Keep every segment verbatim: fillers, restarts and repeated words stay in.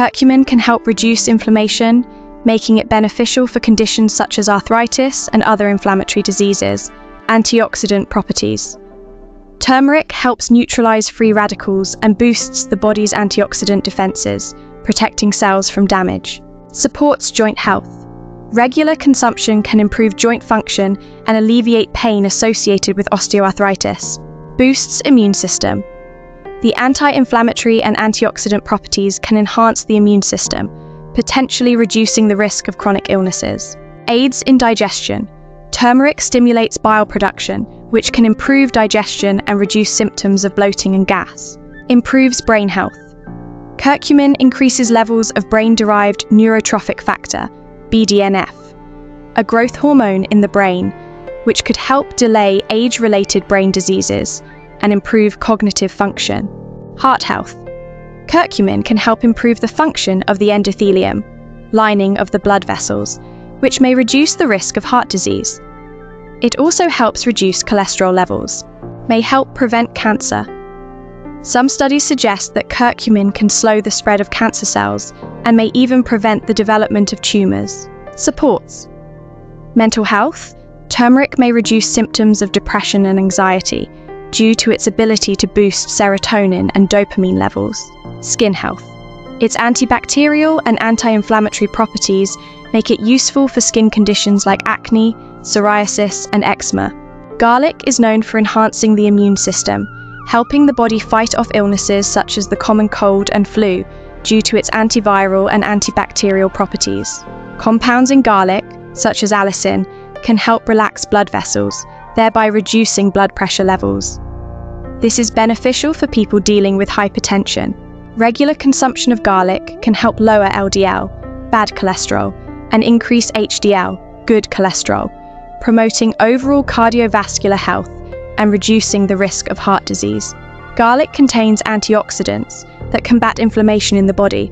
Curcumin can help reduce inflammation, making it beneficial for conditions such as arthritis and other inflammatory diseases. Antioxidant properties. Turmeric helps neutralize free radicals and boosts the body's antioxidant defenses, protecting cells from damage. Supports joint health. Regular consumption can improve joint function and alleviate pain associated with osteoarthritis. Boosts immune system. The anti-inflammatory and antioxidant properties can enhance the immune system, potentially reducing the risk of chronic illnesses. Aids in digestion. Turmeric stimulates bile production, which can improve digestion and reduce symptoms of bloating and gas. Improves brain health. Curcumin increases levels of brain-derived neurotrophic factor, B D N F, a growth hormone in the brain, which could help delay age-related brain diseases and improve cognitive function. Heart health. Curcumin can help improve the function of the endothelium, lining of the blood vessels, which may reduce the risk of heart disease. It also helps reduce cholesterol levels, may help prevent cancer. Some studies suggest that curcumin can slow the spread of cancer cells and may even prevent the development of tumours. Supports. Mental health. Turmeric may reduce symptoms of depression and anxiety due to its ability to boost serotonin and dopamine levels. Skin health. Its antibacterial and anti-inflammatory properties make it useful for skin conditions like acne, psoriasis, and eczema. Garlic is known for enhancing the immune system, helping the body fight off illnesses such as the common cold and flu due to its antiviral and antibacterial properties. Compounds in garlic, such as allicin, can help relax blood vessels, thereby reducing blood pressure levels. This is beneficial for people dealing with hypertension. Regular consumption of garlic can help lower L D L, bad cholesterol, and increase H D L, good cholesterol, promoting overall cardiovascular health and reducing the risk of heart disease. Garlic contains antioxidants that combat inflammation in the body.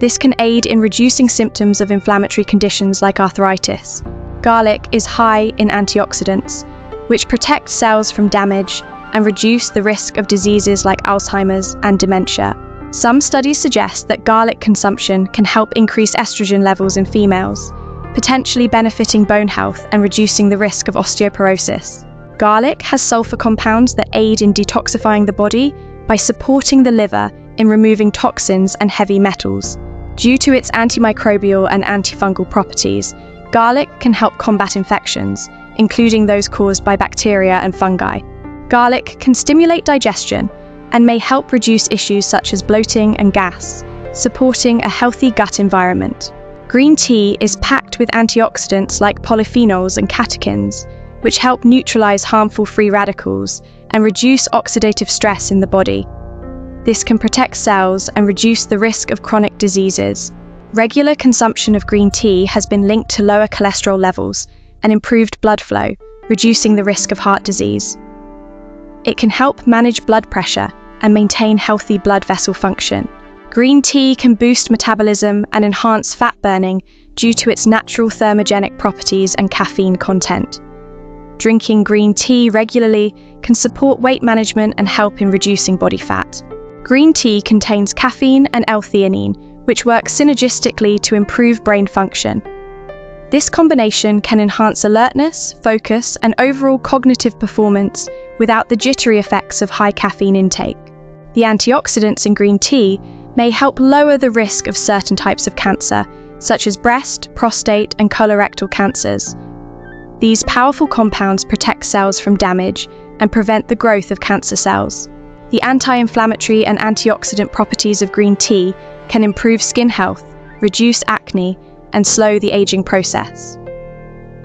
This can aid in reducing symptoms of inflammatory conditions like arthritis. Garlic is high in antioxidants, which protect cells from damage and reduce the risk of diseases like Alzheimer's and dementia. Some studies suggest that garlic consumption can help increase estrogen levels in females, potentially benefiting bone health and reducing the risk of osteoporosis. Garlic has sulfur compounds that aid in detoxifying the body by supporting the liver in removing toxins and heavy metals. Due to its antimicrobial and antifungal properties, garlic can help combat infections, including those caused by bacteria and fungi. Garlic can stimulate digestion and may help reduce issues such as bloating and gas, supporting a healthy gut environment. Green tea is packed with antioxidants like polyphenols and catechins, which help neutralize harmful free radicals and reduce oxidative stress in the body. This can protect cells and reduce the risk of chronic diseases. Regular consumption of green tea has been linked to lower cholesterol levels and improved blood flow, reducing the risk of heart disease. It can help manage blood pressure and maintain healthy blood vessel function. Green tea can boost metabolism and enhance fat burning due to its natural thermogenic properties and caffeine content. Drinking green tea regularly can support weight management and help in reducing body fat. Green tea contains caffeine and L-theanine, which works synergistically to improve brain function. This combination can enhance alertness, focus, and overall cognitive performance without the jittery effects of high caffeine intake. The antioxidants in green tea may help lower the risk of certain types of cancer, such as breast, prostate, and colorectal cancers. These powerful compounds protect cells from damage and prevent the growth of cancer cells. The anti-inflammatory and antioxidant properties of green tea can improve skin health, reduce acne, and slow the aging process.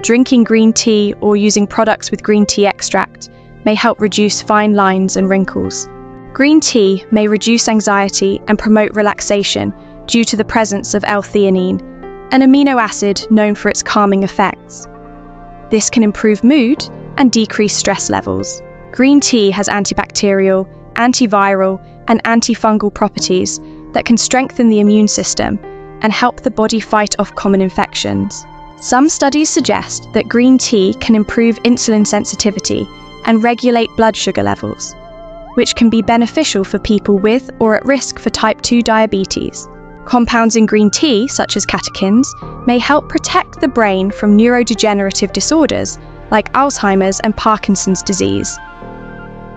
Drinking green tea or using products with green tea extract may help reduce fine lines and wrinkles. Green tea may reduce anxiety and promote relaxation due to the presence of L-theanine, an amino acid known for its calming effects. This can improve mood and decrease stress levels. Green tea has antibacterial, antiviral, and antifungal properties that can strengthen the immune system and help the body fight off common infections. Some studies suggest that green tea can improve insulin sensitivity and regulate blood sugar levels, which can be beneficial for people with or at risk for type two diabetes. Compounds in green tea, such as catechins, may help protect the brain from neurodegenerative disorders like Alzheimer's and Parkinson's disease.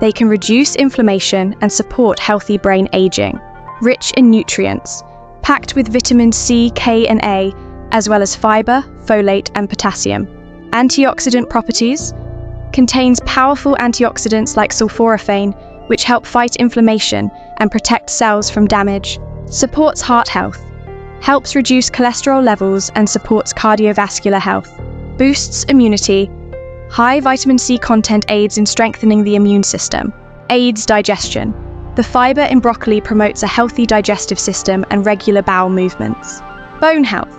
They can reduce inflammation and support healthy brain aging. Rich in nutrients, packed with vitamins C, K and A, as well as fiber, folate and potassium. Antioxidant properties, contains powerful antioxidants like sulforaphane, which help fight inflammation and protect cells from damage. Supports heart health, helps reduce cholesterol levels and supports cardiovascular health. Boosts immunity, high vitamin C content aids in strengthening the immune system. Aids digestion, the fiber in broccoli promotes a healthy digestive system and regular bowel movements. Bone health,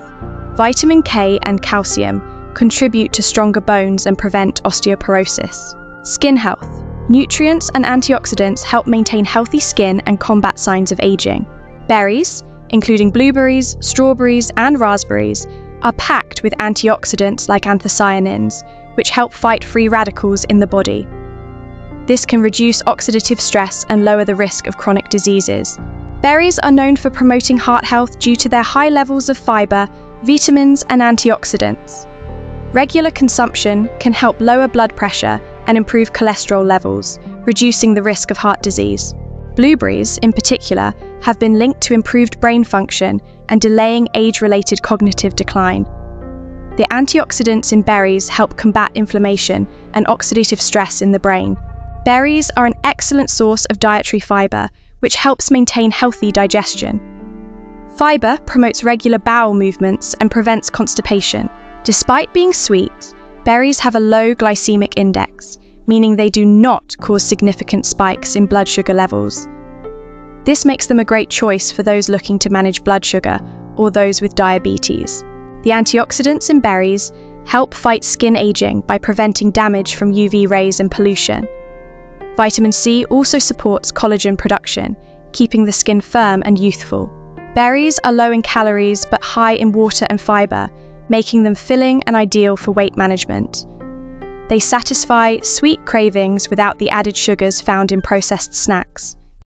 vitamin K and calcium contribute to stronger bones and prevent osteoporosis. Skin health, nutrients and antioxidants help maintain healthy skin and combat signs of aging. Berries, including blueberries, strawberries and raspberries, are packed with antioxidants like anthocyanins, which help fight free radicals in the body. This can reduce oxidative stress and lower the risk of chronic diseases. Berries are known for promoting heart health due to their high levels of fiber, vitamins and antioxidants. Regular consumption can help lower blood pressure and improve cholesterol levels, reducing the risk of heart disease. Blueberries, in particular, have been linked to improved brain function and delaying age-related cognitive decline. The antioxidants in berries help combat inflammation and oxidative stress in the brain. Berries are an excellent source of dietary fiber, which helps maintain healthy digestion. Fiber promotes regular bowel movements and prevents constipation. Despite being sweet, berries have a low glycemic index, meaning they do not cause significant spikes in blood sugar levels. This makes them a great choice for those looking to manage blood sugar or those with diabetes. The antioxidants in berries help fight skin aging by preventing damage from U V rays and pollution. Vitamin C also supports collagen production, keeping the skin firm and youthful. Berries are low in calories but high in water and fiber, making them filling and ideal for weight management. They satisfy sweet cravings without the added sugars found in processed snacks.